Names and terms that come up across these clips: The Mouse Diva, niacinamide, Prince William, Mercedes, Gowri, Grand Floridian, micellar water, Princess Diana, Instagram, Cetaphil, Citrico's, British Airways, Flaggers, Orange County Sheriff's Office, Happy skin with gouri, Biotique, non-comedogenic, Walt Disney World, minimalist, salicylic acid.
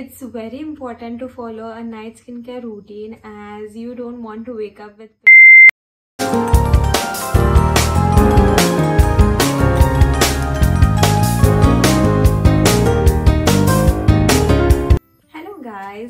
It's very important to follow a night skincare routine as you don't want to wake up with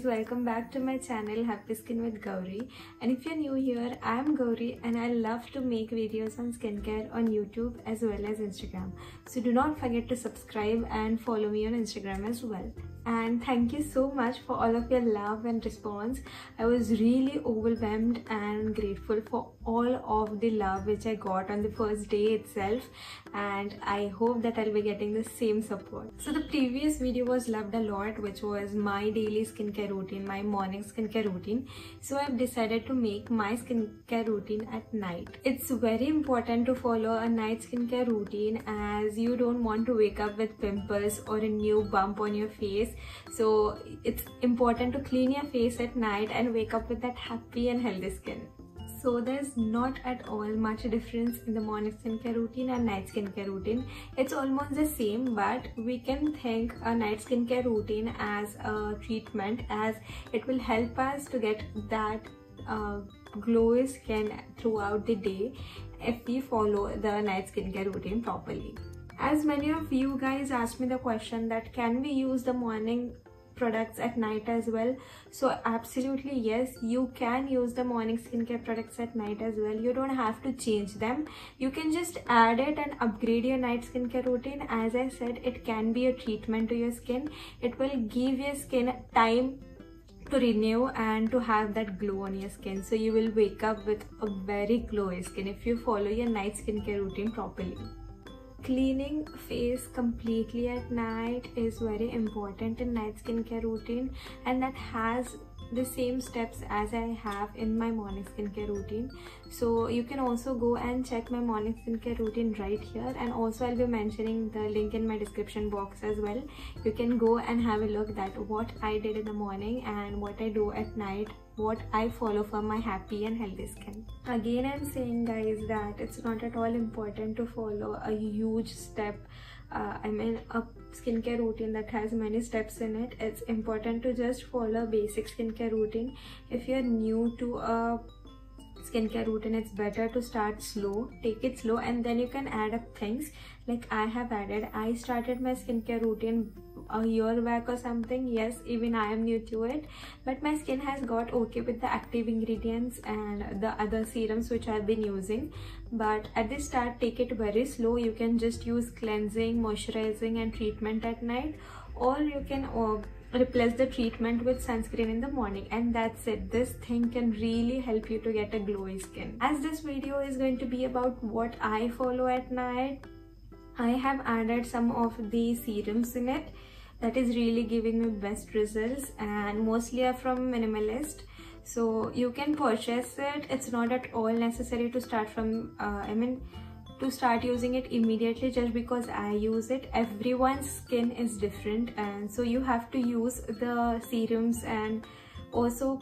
Welcome back to my channel Happy Skin with Gowri, and if you're new here, I'm Gowri and I love to make videos on skincare on YouTube as well as Instagram. So do not forget to subscribe and follow me on Instagram as well. And thank you so much for all of your love and response. I was really overwhelmed and grateful for all of the love which I got on the first day itself, and I hope that I'll be getting the same support. So the previous video was loved a lot, which was my daily skincare routine, my morning skincare routine. So I've decided to make my skincare routine at night. It's very important to follow a night skincare routine as you don't want to wake up with pimples or a new bump on your face. So it's important to clean your face at night and wake up with that happy and healthy skin. So there's not at all much difference in the morning skincare routine and night skincare routine. It's almost the same, but we can think a night skincare routine as a treatment, as it will help us to get that glowy skin throughout the day if we follow the night skincare routine properly. As many of you guys asked me the question that can we use the morning products at night as well. So absolutely yes, you can use the morning skincare products at night as well. You don't have to change them. You can just add it and upgrade your night skincare routine. As I said, it can be a treatment to your skin. It will give your skin time to renew and to have that glow on your skin. So you will wake up with a very glowy skin if you follow your night skincare routine properly. Cleaning face completely at night is very important in night skincare routine, and that has the same steps as I have in my morning skincare routine. So you can also go and check my morning skincare routine right here, and also I'll be mentioning the link in my description box as well. You can go and have a look at what I did in the morning and what I do at night, what I follow for my happy and healthy skin. Again, I'm saying guys that it's not at all important to follow a huge step. I mean a skincare routine that has many steps in it. It's important to just follow a basic skincare routine. If you're new to a skincare routine, it's better to start slow, take it slow, and then you can add up things like I have added. I started my skincare routine a year back or something. Yes, even I am new to it, but my skin has got okay with the active ingredients and the other serums which I've been using. But at the start, take it very slow. You can just use cleansing, moisturizing and treatment at night, or you can replace the treatment with sunscreen in the morning, and that's it. This thing can really help you to get a glowy skin. As this video is going to be about what I follow at night, I have added some of the serums in it that is really giving me best results, and mostly are from Minimalist. So you can purchase it. It's not at all necessary to start from to start using it immediately just because I use it. Everyone's skin is different, and so you have to use the serums and also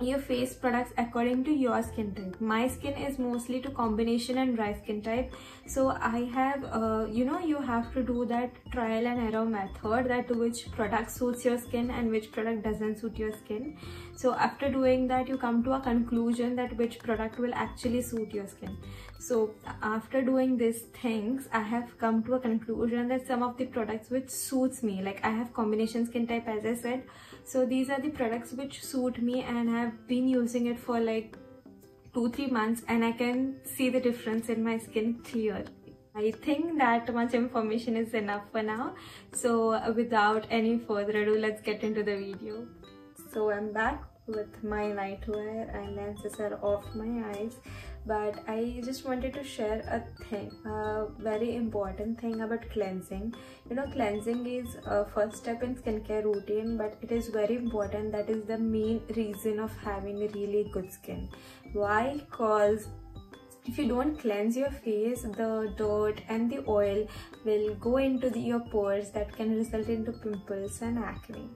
your face products according to your skin type. My skin is mostly to combination and dry skin type, so I have you have to do that trial and error method, that which product suits your skin and which product doesn't suit your skin. So after doing that, you come to a conclusion that which product will actually suit your skin. So after doing these things, I have come to a conclusion that some of the products which suits me, like I have combination skin type as I said, so these are the products which suit me, and I have been using it for like 2-3 months, and I can see the difference in my skin clearly. I think that much information is enough for now. So without any further ado, let's get into the video. So I'm back with my nightwear, and lenses are off my eyes, but I just wanted to share a thing, a very important thing about cleansing. You know, cleansing is a first step in skincare routine, but it is very important. That is the main reason of having a really good skin. Why? Because if you don't cleanse your face, the dirt and the oil will go into your pores, that can result into pimples and acne.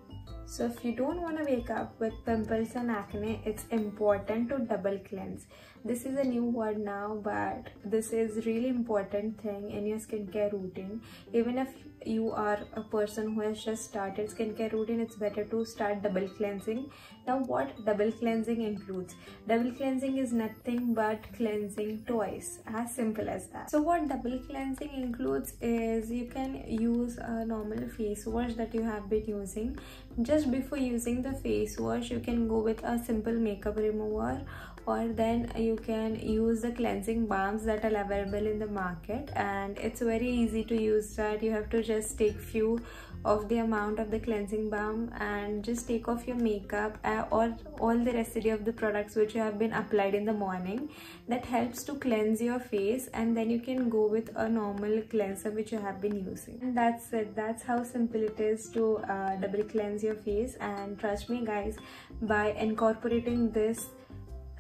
So if you don't want to wake up with pimples and acne, it's important to double cleanse. This is a new word now, but this is really important thing in your skincare routine. Even if you are a person who has just started skincare routine, it's better to start double cleansing. Now what double cleansing includes? Double cleansing is nothing but cleansing twice, as simple as that. So what double cleansing includes is you can use a normal face wash that you have been using. Just before using the face wash, you can go with a simple makeup remover, or then you can use the cleansing balms that are available in the market, and it's very easy to use that. You have to just take few of the amount of the cleansing balm and just take off your makeup or all the residue of the products which you have been applied in the morning. That helps to cleanse your face, and then you can go with a normal cleanser which you have been using. And that's it. That's how simple it is to double cleanse your face. And trust me guys, by incorporating this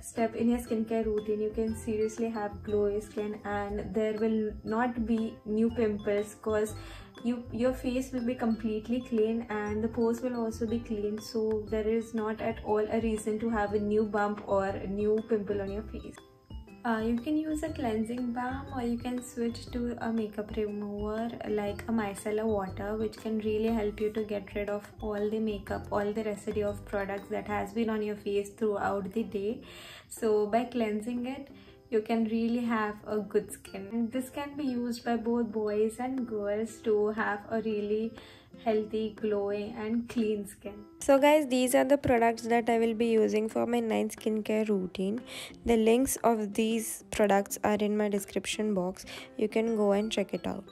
step in your skincare routine, you can seriously have glowy skin, and there will not be new pimples, because your face will be completely clean and the pores will also be clean, so there is not at all a reason to have a new bump or a new pimple on your face. You can use a cleansing balm, or you can switch to a makeup remover like a micellar water, which can really help you to get rid of all the makeup, all the residue of products that has been on your face throughout the day. So by cleansing it, you can really have a good skin. And this can be used by both boys and girls to have a really healthy, glowing and clean skin. So guys, these are the products that I will be using for my 9 skincare routine. The links of these products are in my description box. You can go and check it out.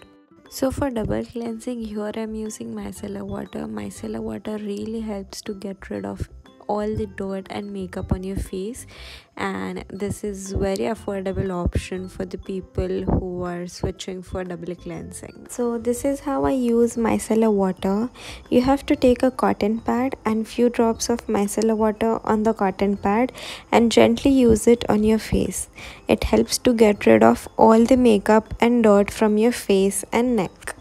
So for double cleansing, here I am using micellar water. Micellar water really helps to get rid of all the dirt and makeup on your face, and this is very affordable option for the people who are switching for double cleansing. So this is how I use micellar water. You have to take a cotton pad and few drops of micellar water on the cotton pad and gently use it on your face. It helps to get rid of all the makeup and dirt from your face and neck.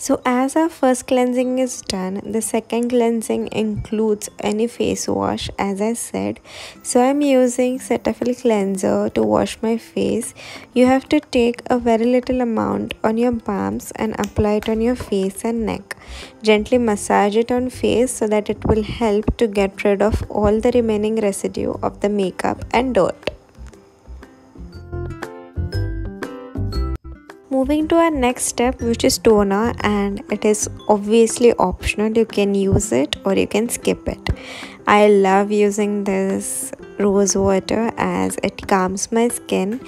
So as our first cleansing is done, the second cleansing includes any face wash, as I said. So I'm using Cetaphil cleanser to wash my face. You have to take a very little amount on your palms and apply it on your face and neck. Gently massage it on face so that it will help to get rid of all the remaining residue of the makeup and dirt. Moving to our next step, which is toner, and it is obviously optional. You can use it or you can skip it. I love using this rose water as it calms my skin,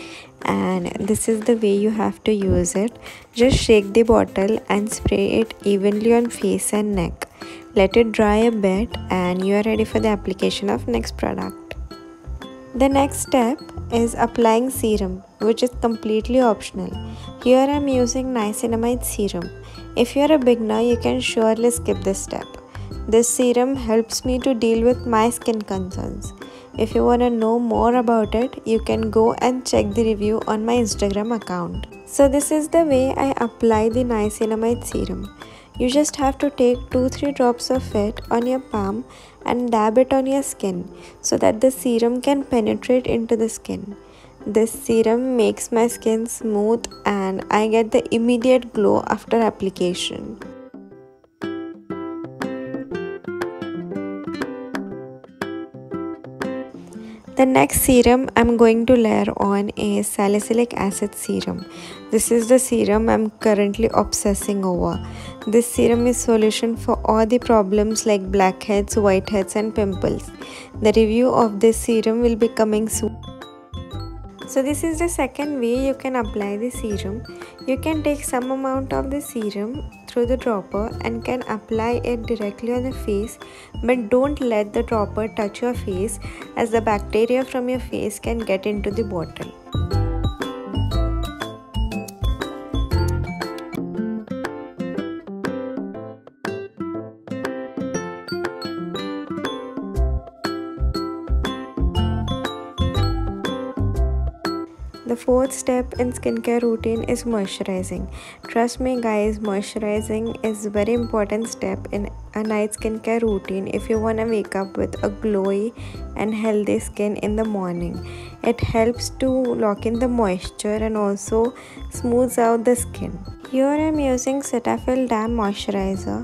and this is the way you have to use it. Just shake the bottle and spray it evenly on face and neck. Let it dry a bit and you are ready for the application of next product. The next step is applying serum, which is completely optional. Here I am using niacinamide serum. If you are a beginner, you can surely skip this step. This serum helps me to deal with my skin concerns. If you want to know more about it, you can go and check the review on my Instagram account. So this is the way I apply the niacinamide serum. You just have to take 2-3 drops of it on your palm and dab it on your skin so that the serum can penetrate into the skin. This serum makes my skin smooth and I get the immediate glow after application. The next serum I'm going to layer on is salicylic acid serum. This is the serum I'm currently obsessing over. This serum is solution for all the problems like blackheads, whiteheads and pimples. The review of this serum will be coming soon. So this is the second way you can apply the serum. You can take some amount of the serum through the dropper and can apply it directly on the face, but don't let the dropper touch your face as the bacteria from your face can get into the bottle. The fourth step in skincare routine is moisturizing. Trust me guys, moisturizing is a very important step in a night skincare routine if you want to wake up with a glowy and healthy skin in the morning. It helps to lock in the moisture and also smooths out the skin. Here I am using Cetaphil Damp Moisturizer.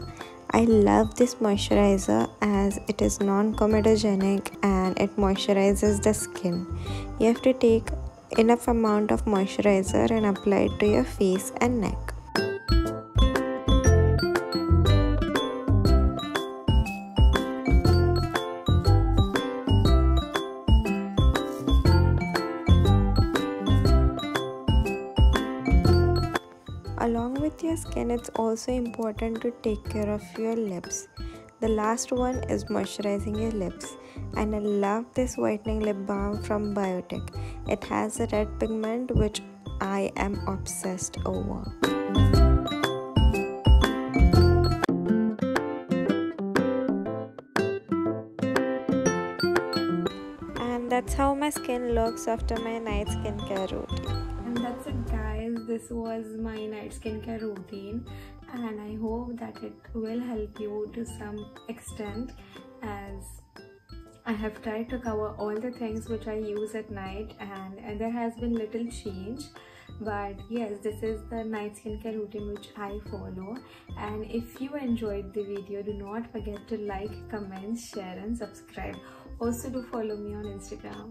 I love this moisturizer as it is non-comedogenic and it moisturizes the skin. You have to take enough amount of moisturizer and apply it to your face and neck. Along with your skin, it's also important to take care of your lips. The last one is moisturizing your lips, and I love this whitening lip balm from Biotique. It has a red pigment which I am obsessed over. And that's how my skin looks after my night skincare routine. And that's it guys, this was my night skincare routine and I hope that it will help you to some extent, as I have tried to cover all the things which I use at night and there has been little change, but yes, this is the night skincare routine which I follow. And if you enjoyed the video, do not forget to like, comment, share and subscribe. Also do follow me on Instagram.